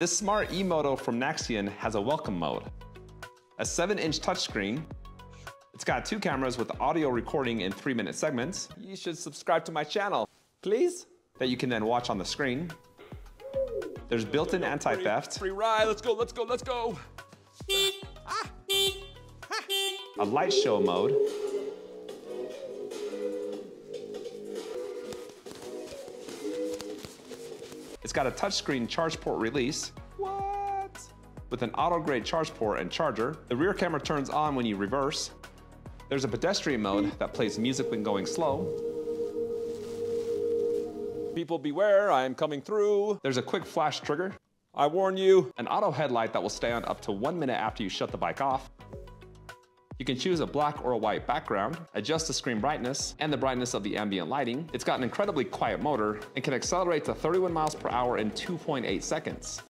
This smart e-moto from Naxeon has a welcome mode, a 7-inch touchscreen. It's got 2 cameras with audio recording in 3-minute segments. You should subscribe to my channel, please. That you can then watch on the screen. There's built-in anti-theft. Free ride, let's go, let's go, let's go. A light show mode. It's got a touchscreen charge port release. What? With an auto-grade charge port and charger. The rear camera turns on when you reverse. There's a pedestrian mode that plays music when going slow. People beware, I am coming through. There's a quick flash trigger. I warn you. An auto headlight that will stay on up to 1 minute after you shut the bike off. You can choose a black or a white background, adjust the screen brightness and the brightness of the ambient lighting. It's got an incredibly quiet motor and can accelerate to 31 miles per hour in 2.8 seconds.